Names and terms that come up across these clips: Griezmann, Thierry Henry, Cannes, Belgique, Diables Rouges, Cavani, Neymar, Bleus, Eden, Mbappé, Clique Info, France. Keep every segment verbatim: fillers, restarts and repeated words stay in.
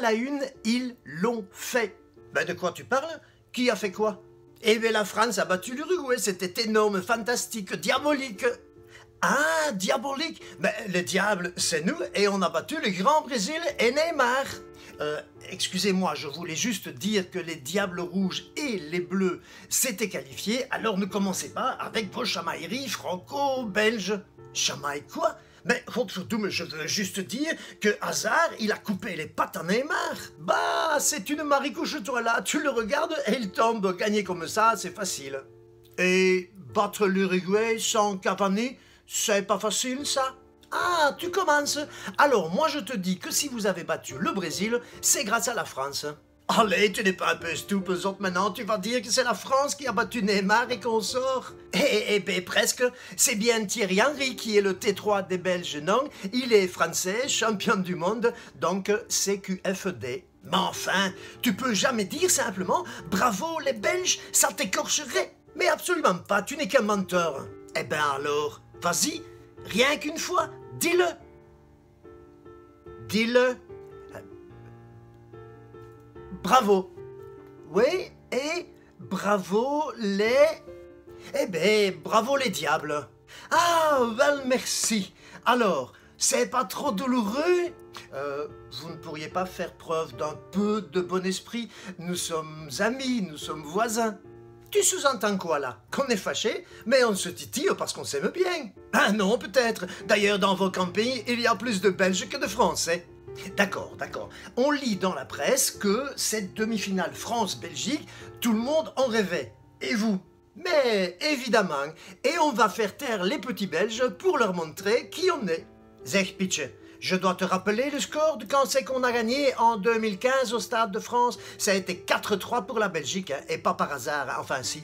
la une, ils l'ont fait. Ben de quoi tu parles? Qui a fait quoi? Eh bien la France a battu l'Uruguay, c'était énorme, fantastique, diabolique. Ah, diabolique. Ben le diable, c'est nous, et on a battu le grand Brésil et Neymar. Euh, excusez-moi, je voulais juste dire que les Diables Rouges et les Bleus s'étaient qualifiés, alors ne commencez pas avec vos chamailleries franco-belges. Chamaille quoi? Mais je veux juste dire que Hazard, il a coupé les pattes à Neymar. Bah, c'est une maricouche toi là, tu le regardes et il tombe. Gagner comme ça, c'est facile. Et battre l'Uruguay sans Cavani, c'est pas facile ça? Ah, tu commences. Alors moi je te dis que si vous avez battu le Brésil, c'est grâce à la France. Allez, tu n'es pas un peu stupézote maintenant, tu vas dire que c'est la France qui a battu Neymar et qu'on sort. Eh, eh, ben presque, c'est bien Thierry Henry qui est le T trois des Belges, non? Il est français, champion du monde, donc C Q F D. Mais enfin, tu peux jamais dire simplement « Bravo les Belges, ça t'écorcherait !» Mais absolument pas, tu n'es qu'un menteur. Eh ben alors, vas-y, rien qu'une fois, dis-le. Dis-le. Bravo. Oui, et bravo les... Eh ben, bravo les diables. Ah, ben merci. Alors, c'est pas trop douloureux? Euh, vous ne pourriez pas faire preuve d'un peu de bon esprit? Nous sommes amis, nous sommes voisins. Tu sous-entends quoi là? Qu'on est fâché, mais on se titille parce qu'on s'aime bien. Ah non, peut-être. D'ailleurs, dans vos campagnes, il y a plus de Belges que de Français. D'accord, d'accord. On lit dans la presse que cette demi-finale France-Belgique, tout le monde en rêvait. Et vous? Mais évidemment. Et on va faire taire les petits Belges pour leur montrer qui on est. Zeg Pitche, je dois te rappeler le score de quand c'est qu'on a gagné en deux mille quinze au Stade de France. Ça a été quatre trois pour la Belgique, hein, et pas par hasard, hein, enfin si,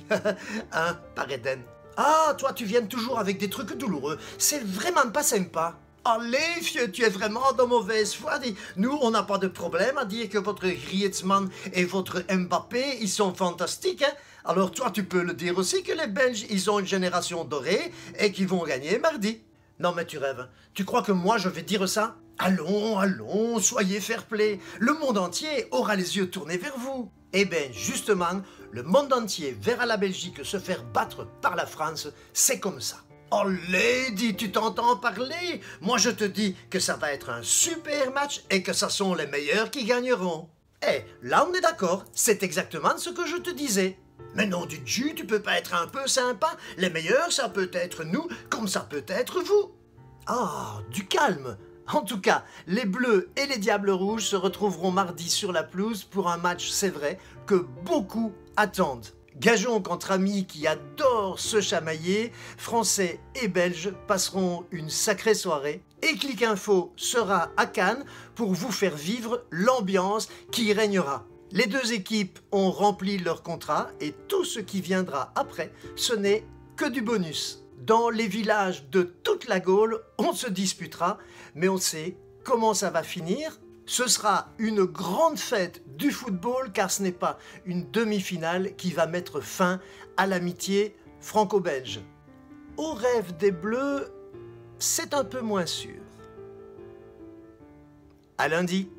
hein, par Eden. Ah, toi tu viens toujours avec des trucs douloureux, c'est vraiment pas sympa. Allez, vieux, tu es vraiment de mauvaise foi. Nous, on n'a pas de problème à dire que votre Griezmann et votre Mbappé, ils sont fantastiques. Hein? Alors toi, tu peux le dire aussi que les Belges, ils ont une génération dorée et qu'ils vont gagner mardi. Non mais tu rêves. Tu crois que moi, je vais dire ça? Allons, allons, soyez fair-play. Le monde entier aura les yeux tournés vers vous. Eh bien, justement, le monde entier verra la Belgique se faire battre par la France. C'est comme ça. Allez, dis, tu t'entends parler? Moi, je te dis que ça va être un super match et que ce sont les meilleurs qui gagneront. Eh, là, on est d'accord, c'est exactement ce que je te disais. Mais non, du Dieu, tu peux pas être un peu sympa? Les meilleurs, ça peut être nous, comme ça peut être vous. Ah, du calme. En tout cas, les Bleus et les Diables Rouges se retrouveront mardi sur la pelouse pour un match, c'est vrai, que beaucoup attendent. Gageons qu'entre amis qui adorent se chamailler, Français et Belges passeront une sacrée soirée. Et Clique Info sera à Cannes pour vous faire vivre l'ambiance qui y régnera. Les deux équipes ont rempli leur contrat et tout ce qui viendra après, ce n'est que du bonus. Dans les villages de toute la Gaule, on se disputera, mais on sait comment ça va finir. Ce sera une grande fête du football car ce n'est pas une demi-finale qui va mettre fin à l'amitié franco-belge. Au rêve des Bleus, c'est un peu moins sûr. À lundi.